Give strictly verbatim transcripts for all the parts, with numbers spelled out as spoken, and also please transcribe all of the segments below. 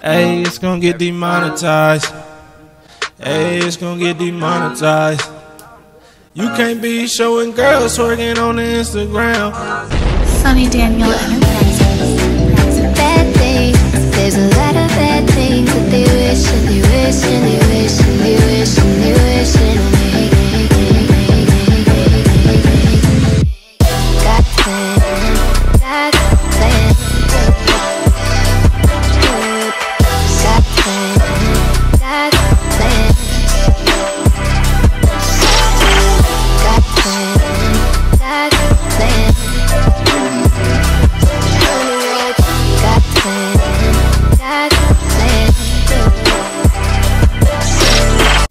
Hey, it's gonna get demonetized. Hey, it's gonna get demonetized. You can't be showing girls twerking on Instagram. Sonny Daniel Enterprises. Bad things. There's a lot of bad things that they wish and they wish and they wish and they wish and they wish and they got plans. Got plans. Got plans. Got plans.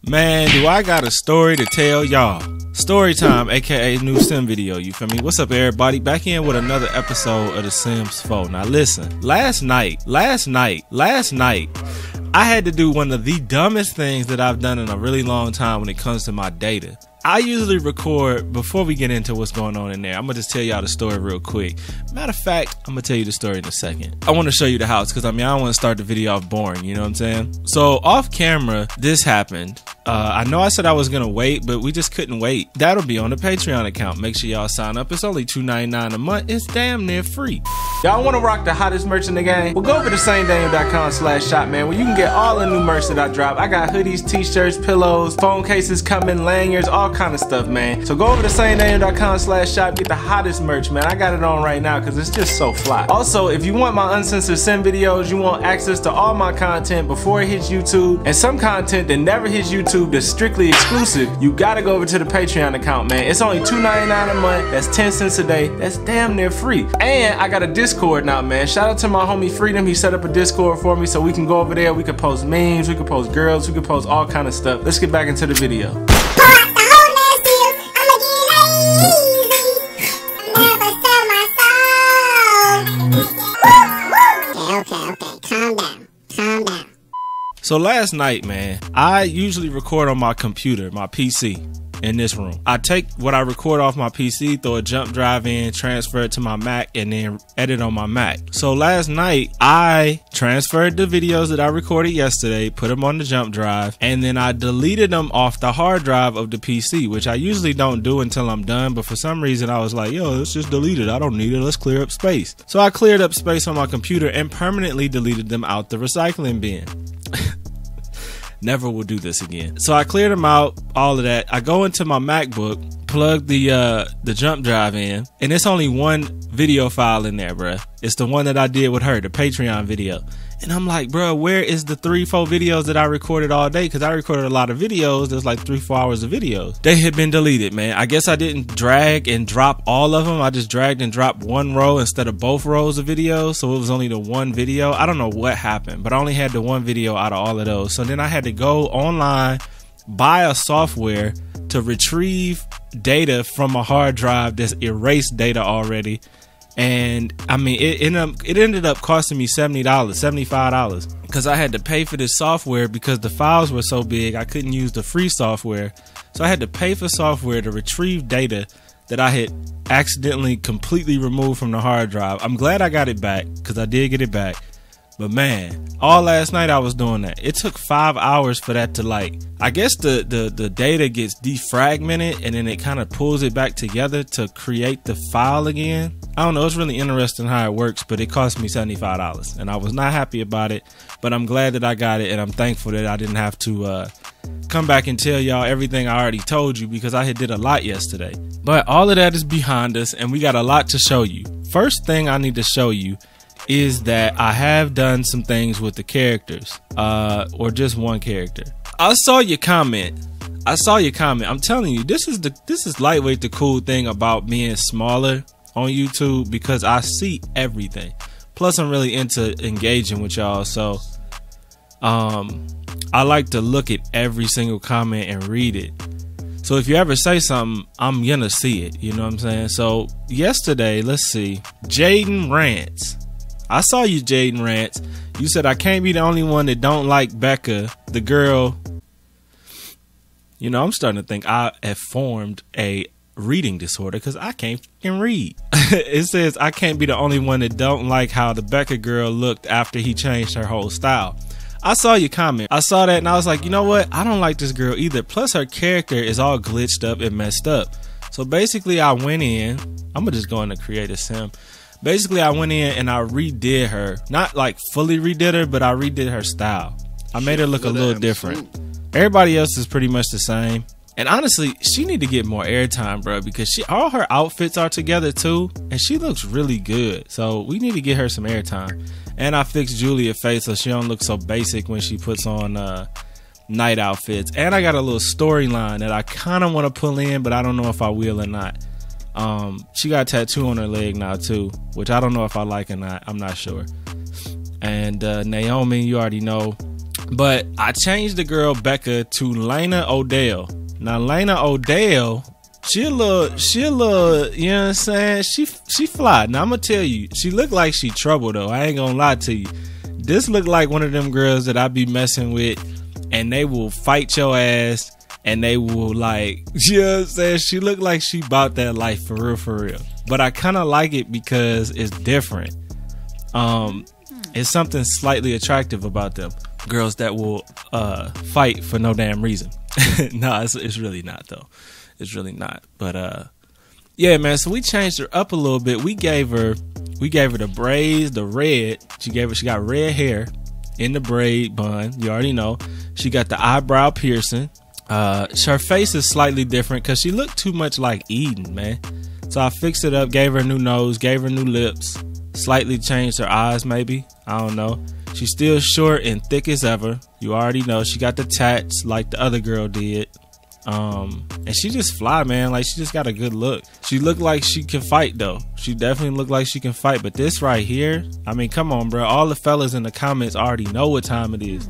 Man, do I got a story to tell y'all. Story time, aka new Sim video, you feel me? What's up everybody, back in with another episode of The Sims four. Now listen, last night, last night, last night, I had to do one of the dumbest things that I've done in a really long time when it comes to my data. I usually record, before we get into what's going on in there, I'm going to just tell y'all the story real quick. Matter of fact, I'm going to tell you the story in a second. I want to show you the house because, I mean, I don't want to start the video off boring, you know what I'm saying? So, off camera, this happened. Uh, I know I said I was going to wait, but we just couldn't wait. That'll be on the Patreon account. Make sure y'all sign up. It's only two ninety-nine a month. It's damn near free. Y'all want to rock the hottest merch in the game? Well, go over to Sonny Daniel dot com slash shop, man, where you can get all the new merch that I drop. I got hoodies, t-shirts, pillows, phone cases coming, lanyards, all kind of stuff, man. So go over to Sonny Daniel dot com slash shop, get the hottest merch, man. I got it on right now because it's just so fly. Also, if you want my uncensored Sim videos, you want access to all my content before it hits YouTube, and some content that never hits YouTube that's strictly exclusive, you gotta go over to the Patreon account, man. It's only two ninety-nine a month. That's ten cents a day. That's damn near free. And I got a Discord now, man. Shout out to my homie Freedom. He set up a Discord for me so we can go over there. We can post memes, we can post girls, we can post all kind of stuff. Let's get back into the video. So last night, man, I usually record on my computer, my P C, in this room. I take what I record off my P C, throw a jump drive in, transfer it to my Mac, and then edit on my Mac. So last night, I transferred the videos that I recorded yesterday, put them on the jump drive, and then I deleted them off the hard drive of the P C, which I usually don't do until I'm done, but for some reason, I was like, yo, let's just delete it. I don't need it. Let's clear up space. So I cleared up space on my computer and permanently deleted them out the recycling bin. Never will do this again. So I cleared them out, all of that. I go into my MacBook, plug the uh, the jump drive in, and it's only one video file in there, bruh. It's the one that I did with her, the Patreon video. And I'm like, bro, where is the three, four videos that I recorded all day? Because I recorded a lot of videos. There's like three, four hours of videos. They had been deleted, man. I guess I didn't drag and drop all of them. I just dragged and dropped one row instead of both rows of videos. So it was only the one video. I don't know what happened, but I only had the one video out of all of those. So then I had to go online, buy a software to retrieve data from a hard drive that's erased data already. And I mean, it ended up, it ended up costing me seventy dollars, seventy-five dollars, because I had to pay for this software because the files were so big, I couldn't use the free software. So I had to pay for software to retrieve data that I had accidentally completely removed from the hard drive. I'm glad I got it back because I did get it back. But man, all last night I was doing that. It took five hours for that to like, I guess the, the, the data gets defragmented and then it kind of pulls it back together to create the file again. I don't know, it's really interesting how it works, but it cost me seventy-five dollars and I was not happy about it, but I'm glad that I got it and I'm thankful that I didn't have to uh, come back and tell y'all everything I already told you because I had did a lot yesterday. But all of that is behind us and we got a lot to show you. First thing I need to show you is that I have done some things with the characters, uh, or just one character. I saw your comment. I saw your comment. I'm telling you, this is the this is lightweight the cool thing about being smaller on YouTube because I see everything. Plus, I'm really into engaging with y'all, so um, I like to look at every single comment and read it. So if you ever say something, I'm gonna see it. You know what I'm saying? So yesterday, let's see, Jaden Rants. I saw you, Jaden Rants. You said I can't be the only one that don't like Becca, the girl. You know, I'm starting to think I have formed a reading disorder because I can't fucking read. It says I can't be the only one that don't like how the Becca girl looked after he changed her whole style. I saw your comment. I saw that and I was like, you know what? I don't like this girl either. Plus her character is all glitched up and messed up. So basically I went in, I'm gonna just go into create a sim. Basically I went in and I redid her. Not like fully redid her, but I redid her style. I made her look a little different. Everybody else is pretty much the same. And honestly, she need to get more airtime, bro, because she all her outfits are together too, and she looks really good. So we need to get her some airtime. And I fixed Julia's face so she don't look so basic when she puts on uh, night outfits. And I got a little storyline that I kind of want to pull in, but I don't know if I will or not. Um, she got a tattoo on her leg now too, which I don't know if I like or not. I'm not sure. And uh, Naomi, you already know. But I changed the girl Becca to Lana O'Dell. Now Lana O'Dell, she a little, she a little, you know what I'm saying? She she fly. Now I'm gonna tell you, she look like she trouble though. I ain't gonna lie to you. This look like one of them girls that I be messing with, and they will fight your ass, and they will like, you know what I'm saying? She look like she bought that life for real, for real. But I kind of like it because it's different. Um, it's something slightly attractive about them girls that will uh fight for no damn reason. No, it's, it's really not though. It's really not. But uh, yeah, man. So we changed her up a little bit. We gave her, we gave her the braids, the red. She gave her, she got red hair in the braid bun. You already know. She got the eyebrow piercing. Uh, her face is slightly different because she looked too much like Eden, man. So I fixed it up. Gave her a new nose. Gave her new lips. Slightly changed her eyes, maybe. I don't know. She's still short and thick as ever. You already know. She got the tats like the other girl did. Um, and she just fly, man. Like, she just got a good look. She looked like she can fight, though. She definitely looked like she can fight. But this right here, I mean, come on, bro. All the fellas in the comments already know what time it is.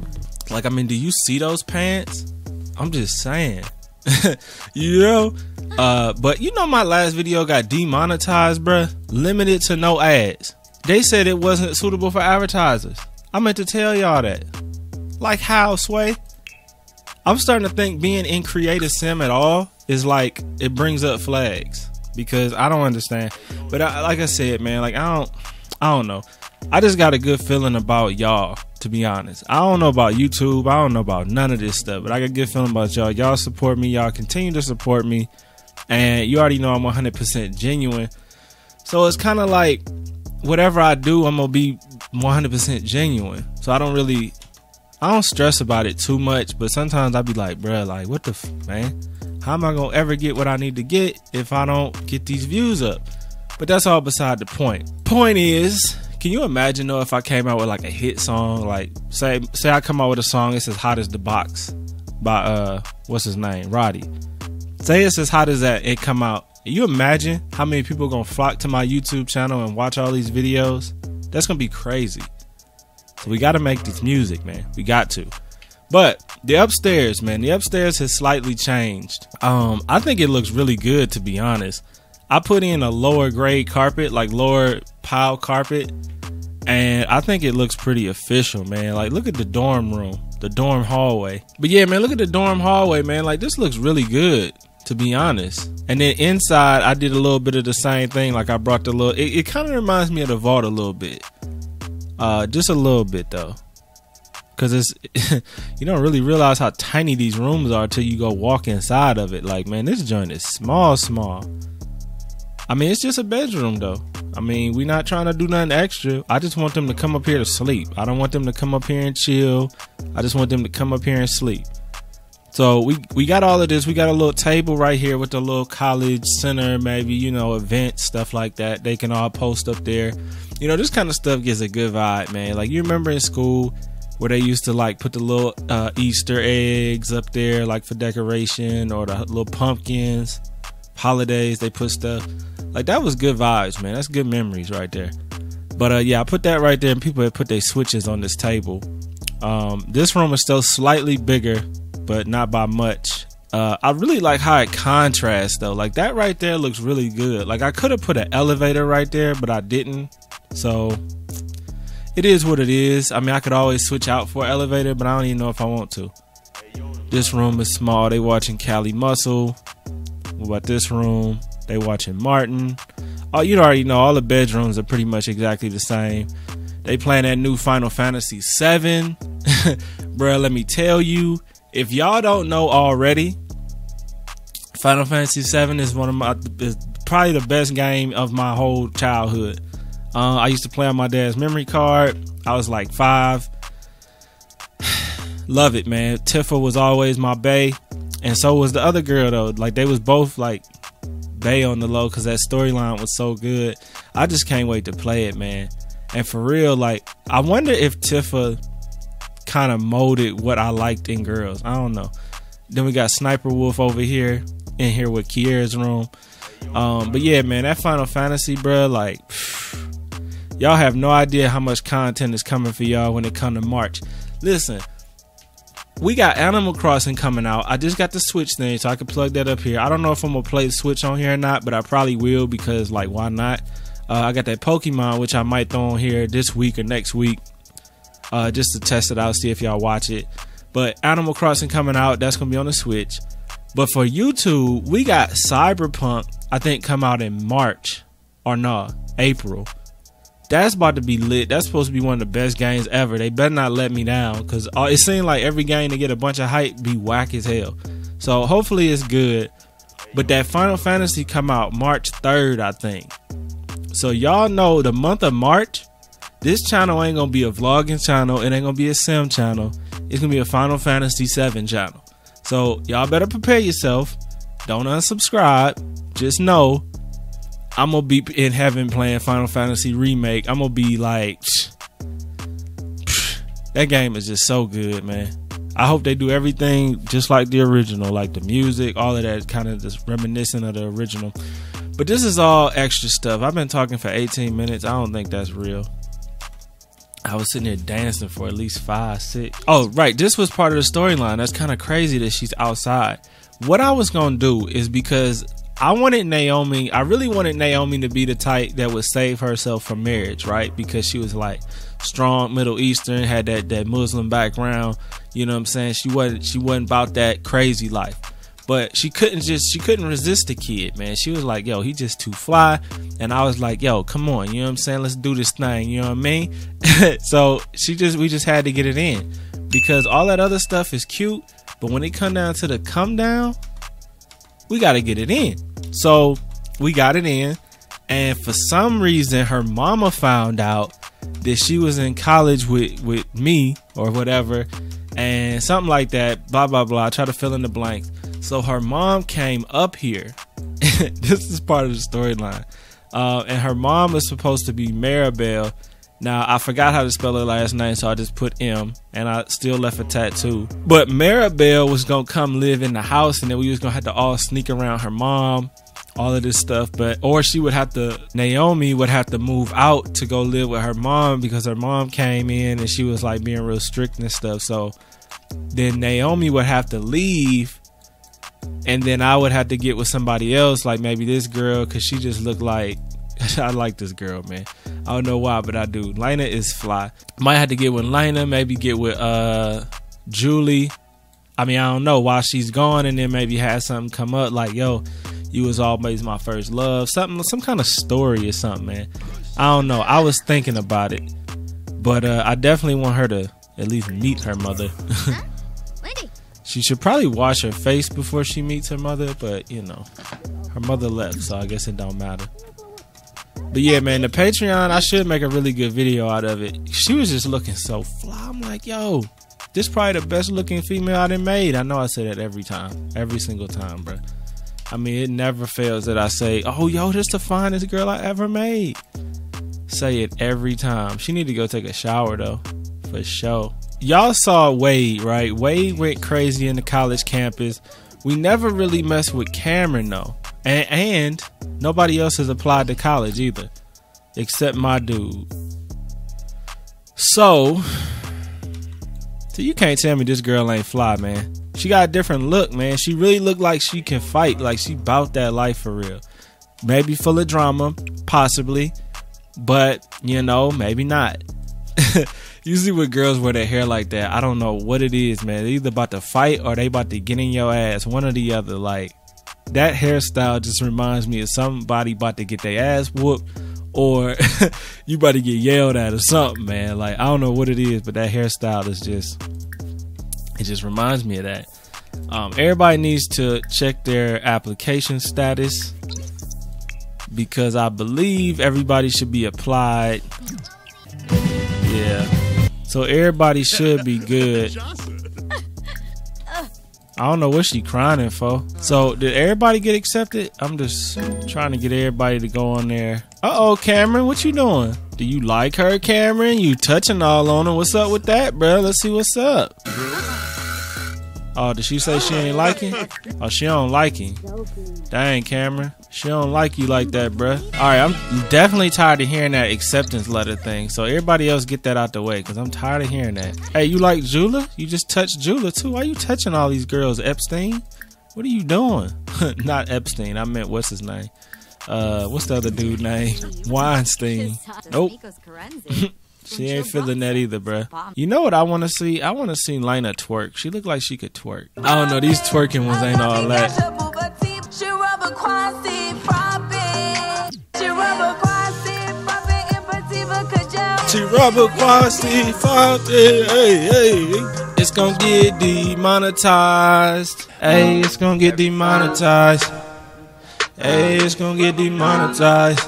Like, I mean, do you see those pants? I'm just saying. You know? Uh, but you know my last video got demonetized, bruh. Limited to no ads. They said it wasn't suitable for advertisers. I meant to tell y'all that. Like how, Sway? I'm starting to think being in Creative Sim at all is like, it brings up flags. Because I don't understand. But I, like I said, man, like I don't, I don't know. I just got a good feeling about y'all, to be honest. I don't know about YouTube. I don't know about none of this stuff. But I got a good feeling about y'all. Y'all support me. Y'all continue to support me. And you already know I'm one hundred percent genuine. So it's kind of like, whatever I do, I'm going to be one hundred percent genuine. So I don't really, I don't stress about it too much. But sometimes I'll be like, bruh, like, what the, f man? How am I going to ever get what I need to get if I don't get these views up? But that's all beside the point. Point is, can you imagine though if I came out with like a hit song? Like, say say I come out with a song, it's as hot as the box by, uh, what's his name? Roddy. Say it's as hot as that, it come out. You imagine how many people are gonna flock to my YouTube channel and watch all these videos? That's gonna be crazy. So we gotta make this music, man. We got to. But the upstairs, man, the upstairs has slightly changed. Um, I think it looks really good, to be honest. I put in a lower grade carpet, like lower pile carpet, and I think it looks pretty official, man. Like, look at the dorm room, the dorm hallway. But yeah, man, look at the dorm hallway, man. Like, this looks really good, to be honest. And then inside, I did a little bit of the same thing. Like, I brought the little, it, it kind of reminds me of the vault a little bit. Uh, just a little bit though. Cause it's, you don't really realize how tiny these rooms are till you go walk inside of it. Like, man, this joint is small, small. I mean, it's just a bedroom though. I mean, we're not trying to do nothing extra. I just want them to come up here to sleep. I don't want them to come up here and chill. I just want them to come up here and sleep. So we, we got all of this. We got a little table right here with the little college center, maybe, you know, events, stuff like that. They can all post up there. You know, this kind of stuff gives a good vibe, man. Like, you remember in school where they used to like put the little uh, Easter eggs up there, like for decoration, or the little pumpkins, holidays, they put stuff like that. Was good vibes, man. That's good memories right there. But uh, yeah, I put that right there, and people had put their switches on this table. Um, this room is still slightly bigger, but not by much. Uh, I really like how it contrasts though. Like that right there looks really good. Like I could have put an elevator right there, but I didn't. So it is what it is. I mean, I could always switch out for an elevator, but I don't even know if I want to. This room is small. They watching Cali Muscle. What about this room? They watching Martin. Oh, you already know all the bedrooms are pretty much exactly the same. They playing that new Final Fantasy seven. Bruh, let me tell you, if y'all don't know already, Final Fantasy seven is one of my is probably the best game of my whole childhood. Uh, I used to play on my dad's memory card. I was like five. Love it, man. Tifa was always my bae, and so was the other girl though. Like they was both like bae on the low because that storyline was so good. I just can't wait to play it, man. And for real, like I wonder if Tifa kind of molded what I liked in girls. I don't know. Then we got Sniper Wolf over here in here with Kiera's room. Um, but yeah, man, that Final Fantasy, bro, like phew, y'all have no idea how much content is coming for y'all when it comes to March. Listen, we got Animal Crossing coming out. I just got the Switch thing, so I can plug that up here. I don't know if I'm gonna play Switch on here or not, but I probably will because, like, why not? Uh, I got that Pokemon, which I might throw on here this week or next week, uh, just to test it out, see if y'all watch it. But Animal Crossing coming out, that's gonna be on the Switch. But for YouTube, we got Cyberpunk, I think, come out in March or no, April. That's about to be lit. That's supposed to be one of the best games ever. They better not let me down, because it seemed like every game to get a bunch of hype be whack as hell. So hopefully it's good. But that Final Fantasy come out March third, I think. So y'all know the month of March, this channel ain't going to be a vlogging channel. It ain't going to be a sim channel. It's going to be a Final Fantasy seven channel. So y'all better prepare yourself. Don't unsubscribe. Just know I'm going to be in heaven playing Final Fantasy Remake. I'm going to be like, psh, psh, that game is just so good, man. I hope they do everything just like the original, like the music, all of that kind of just reminiscent of the original. But this is all extra stuff. I've been talking for eighteen minutes. I don't think that's real. I was sitting there dancing for at least five, six. Oh, right. This was part of the storyline. That's kind of crazy that she's outside. What I was going to do is because I wanted Naomi, I really wanted Naomi to be the type that would save herself from marriage, right? Because she was like strong Middle Eastern, had that that Muslim background, you know what I'm saying? She wasn't she wasn't about that crazy life. But she couldn't just she couldn't resist the kid, man. She was like, yo, he just too fly. And I was like, yo, come on, you know what I'm saying? Let's do this thing, you know what I mean? So she just we just had to get it in. Because all that other stuff is cute, but when it come down to the come down, we gotta get it in. So we got it in, and for some reason her mama found out that she was in college with with me or whatever and something like that, blah blah blah, try to fill in the blanks. So her mom came up here. This is part of the storyline, uh, and her mom is supposed to be Maribel. Now I forgot how to spell her last name, so I just put M, and I still left a tattoo. But Maribel was gonna come live in the house, and then we was gonna have to all sneak around her mom, all of this stuff. But or she would have to, Naomi would have to move out to go live with her mom because her mom came in and she was like being real strict and stuff. So then Naomi would have to leave, and then I would have to get with somebody else, like maybe this girl, because she just looked like. I like this girl, man. I don't know why, but I do. Lena is fly. Might have to get with Lena, maybe get with uh Julie. I mean, I don't know why she's gone, and then maybe had something come up like, yo, you was always my first love. Something, some kind of story or something, man. I don't know. I was thinking about it. But uh I definitely want her to at least meet her mother. She should probably wash her face before she meets her mother, but you know, her mother left, so I guess it don't matter. But yeah, man, the Patreon, I should make a really good video out of it. She was just looking so fly. I'm like, yo, this probably the best looking female I done made. I know I say that every time, every single time, bro. I mean, it never fails that I say, oh, yo, this the finest girl I ever made. Say it every time. She need to go take a shower, though, for sure. Y'all saw Wade, right? Wade went crazy in the college campus. We never really messed with Cameron, though. And, and nobody else has applied to college either, except my dude. So, so you can't tell me this girl ain't fly, man. She got a different look, man. She really looked like she can fight, like she bout that life for real. Maybe full of drama, possibly, but you know, maybe not. Usually with girls wear their hair like that, I don't know what it is, man. They either about to fight or they about to get in your ass, one or the other, like. that hairstyle just reminds me of somebody about to get their ass whooped, or you about to get yelled at or something, man. Like, I don't know what it is, but that hairstyle is just, it just reminds me of that. Um, everybody needs to check their application status, because I believe everybody should be applied. Yeah, so everybody should be good. I don't know what she crying for. So did everybody get accepted? I'm just trying to get everybody to go on there. Uh-oh, Cameron, what you doing? Do you like her, Cameron? You touching all on her. What's up with that, bro? Let's see what's up. Oh, did she say she ain't liking? Oh, she don't like him. Dang, Cameron. She don't like you like that, bruh. Alright, I'm definitely tired of hearing that acceptance letter thing. So everybody else get that out the way, because I'm tired of hearing that. Hey, you like Jula? You just touched Jula, too. Why you touching all these girls, Epstein? What are you doing? Not Epstein. I meant what's his name? Uh, what's the other dude's name? Weinstein. Nope. She ain't feeling that either, bruh. You know what I want to see? I want to see Lena twerk. She look like she could twerk. I don't know. These twerking ones ain't all that. It's gonna get demonetized. Hey, it's gonna get demonetized. Hey, it's gonna get demonetized.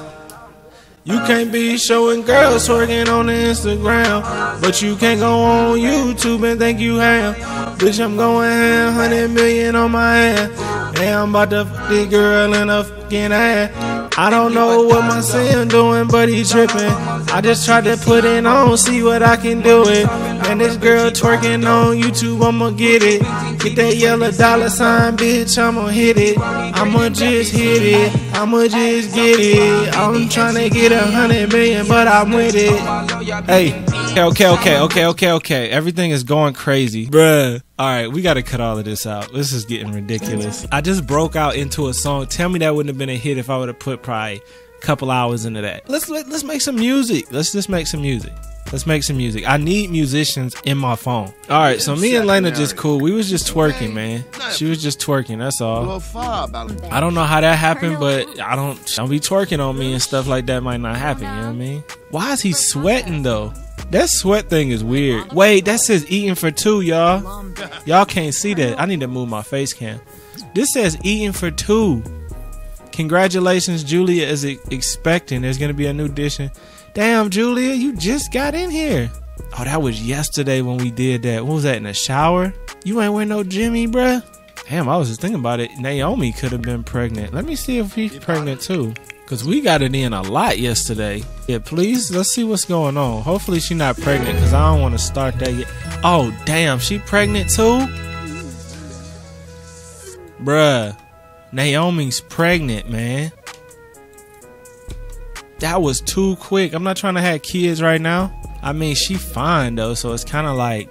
You can't be showing girls twerking on Instagram, but you can't go on YouTube and think you ham. Bitch, I'm going ham, one hundred million on my hand. And I'm about to fuck this girl in a fucking hand. I don't know what my Sim doing, but he tripping. I just tried to put it on, see what I can do it. And this girl twerking on YouTube, I'ma get it. Get that yellow dollar sign, bitch, I'ma hit it. I'ma just hit it. I'ma just get it. I'm trying to get a hundred million, but I'm with it. Hey, okay, okay, okay, okay, okay. Everything is going crazy, bruh. Alright, we gotta cut all of this out. This is getting ridiculous. I just broke out into a song. Tell me that wouldn't have been a hit if I would have put probably a couple hours into that. Let's let, let's make some music. Let's just make some music. Let's make some music. I need musicians in my phone. All right, so me and Lena just cool. We was just twerking, man. She was just twerking, that's all. I don't know how that happened, but I don't, don't be twerking on me and stuff like that might not happen, you know what I mean? Why is he sweating, though? That sweat thing is weird. Wait, that says eating for two, y'all. Y'all can't see that. I need to move my face cam. This says eating for two. Congratulations, Julia is expecting. There's going to be a new edition. Damn, Julia, you just got in here. Oh, that was yesterday when we did that. What was that, in the shower? You ain't wearing no Jimmy, bruh. Damn, I was just thinking about it. Naomi could have been pregnant. Let me see if he's pregnant too, because we got it in a lot yesterday. Yeah, please, let's see what's going on. Hopefully she's not pregnant, because I don't want to start that yet. Oh, damn, she pregnant too? Bruh, Naomi's pregnant, man. That was too quick. I'm not trying to have kids right now. I mean, she fine though, so it's kind of like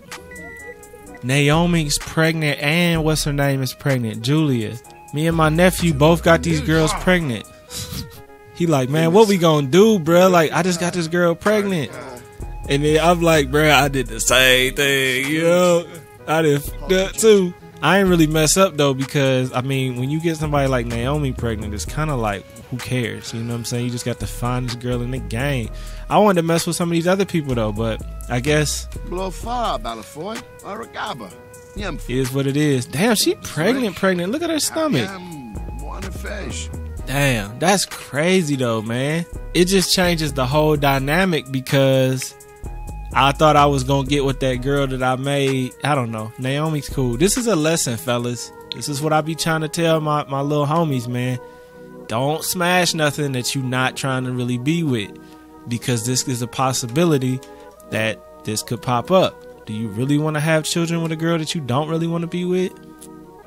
Naomi's pregnant and what's her name is pregnant, Julia. Me and my nephew both got these girls pregnant. He like, man, what we gonna do, bro? Like, I just got this girl pregnant. And then I'm like, bro, I did the same thing, yo. I did that too. I ain't really mess up though, because I mean, when you get somebody like Naomi pregnant, it's kind of like, who cares? You know what I'm saying? You just got the finest girl in the game. I wanted to mess with some of these other people though, but I guess blow fire, Balafoy, Aragaba. Is what it is. Damn, she pregnant, pregnant. Look at her stomach. Damn, that's crazy though, man. It just changes the whole dynamic, because I thought I was gonna get with that girl that I made. I don't know. Naomi's cool. This is a lesson, fellas. This is what I be trying to tell my, my little homies, man. Don't smash nothing that you not trying to really be with, because this is a possibility that this could pop up. Do you really want to have children with a girl that you don't really want to be with?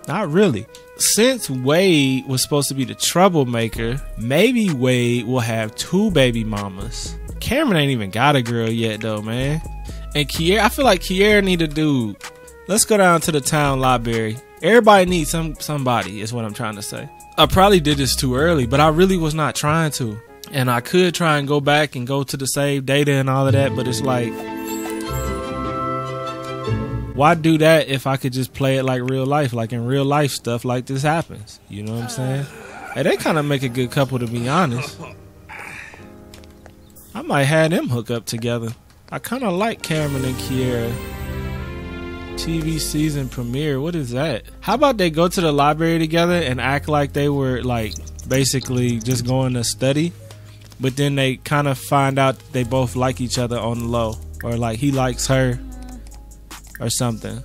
Not really. Since Wade was supposed to be the troublemaker, maybe Wade will have two baby mamas. Cameron ain't even got a girl yet though, man. And Kiera, I feel like Kiera need a dude. Let's go down to the town library. Everybody needs some somebody is what I'm trying to say. I probably did this too early, but I really was not trying to. And I could try and go back and go to the saved data and all of that, but it's like, why do that if I could just play it like real life? Like in real life, stuff like this happens. You know what I'm saying? Hey, they kind of make a good couple, to be honest. I might have them hook up together. I kind of like Cameron and Kiera. T V season premiere. What is that? How about they go to the library together and act like they were like basically just going to study, but then they kind of find out they both like each other on the low, or like he likes her or something.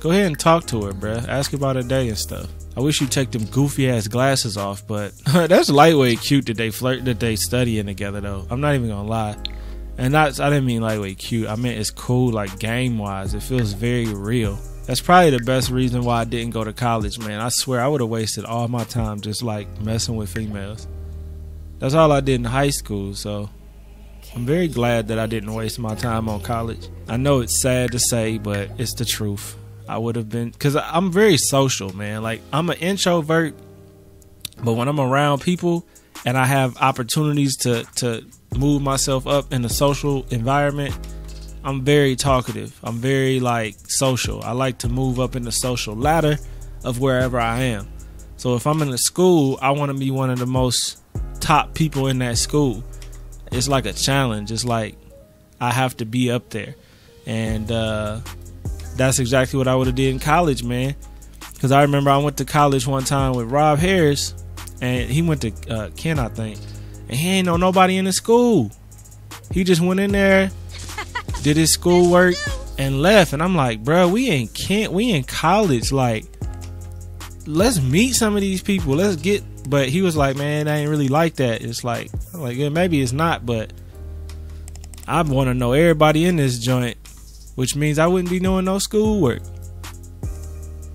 Go ahead and talk to her, bruh. Ask about her day and stuff. I wish you'd take them goofy ass glasses off, but that's lightweight cute that they flirt, that they studying together though. I'm not even gonna lie. And not, I didn't mean lightweight cute. I meant it's cool, like game-wise. It feels very real. That's probably the best reason why I didn't go to college, man. I swear I would have wasted all my time just, like, messing with females. That's all I did in high school, so I'm very glad that I didn't waste my time on college. I know it's sad to say, but it's the truth. I would have been... Because I'm very social, man. Like, I'm an introvert, but when I'm around people and I have opportunities to... to move myself up in a social environment, I'm very talkative. I'm very like social. I like to move up in the social ladder of wherever I am. So if I'm in a school, I want to be one of the most top people in that school. It's like a challenge. It's like I have to be up there. And uh, that's exactly what I would have did in college, man. Because I remember I went to college one time with Rob Harris, and he went to uh, Kent, I think. And he ain't know nobody in the school. He just went in there, did his schoolwork, and left. And I'm like, bro, we in Kent, we in college. Like, let's meet some of these people. Let's get. But he was like, man, I ain't really like that. It's like, I'm like, yeah, maybe it's not, but I want to know everybody in this joint, which means I wouldn't be doing no schoolwork.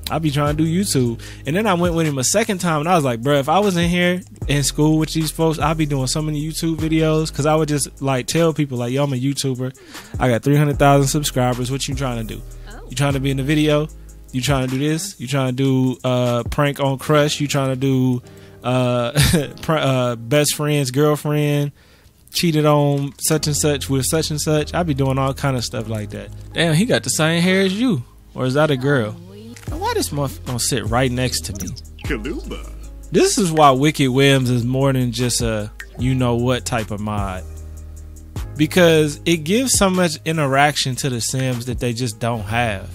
I'd be trying to do YouTube. And then I went with him a second time, and I was like, bro, if I was in here in school with these folks, I'd be doing so many YouTube videos, because I would just like tell people like, yo, I'm a YouTuber. I got three hundred thousand subscribers. What you trying to do? You trying to be in the video? You trying to do this? You trying to do uh, prank on crush? You trying to do uh, uh, best friend's girlfriend? Cheated on such and such with such and such? I'd be doing all kind of stuff like that. Damn, he got the same hair as you. Or is that a girl? Why this muff gonna sit right next to me? Kaluba. This is why Wicked Whims is more than just a you know what type of mod, because it gives so much interaction to the Sims that they just don't have,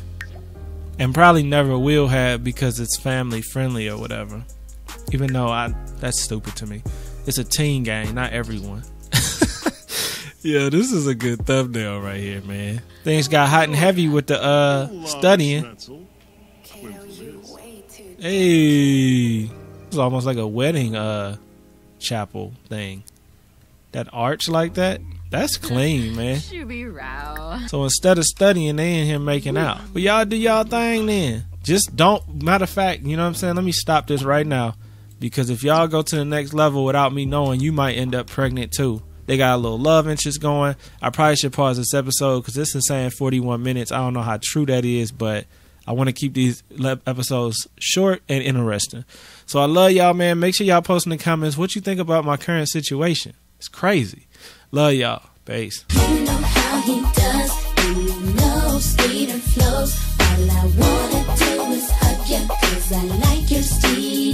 and probably never will have, because it's family friendly or whatever. Even though I that's stupid to me. It's a teen game, not everyone. Yeah, this is a good thumbnail right here, man. Things got hot and heavy with the uh studying. Hey, it's almost like a wedding uh chapel thing. That arch like that, that's clean, man. So instead of studying, they in here making out. But y'all do y'all thing then. Just don't. Matter of fact, you know what I'm saying? Let me stop this right now, because if y'all go to the next level without me knowing, you might end up pregnant too. They got a little love interest going. I probably should pause this episode, because this is saying forty-one minutes. I don't know how true that is, but I want to keep these episodes short and interesting. So I love y'all, man. Make sure y'all post in the comments what you think about my current situation. It's crazy. Love y'all. Peace. You know how he does. You know, speed and flows. All I want to do is hug you, because I like your speed.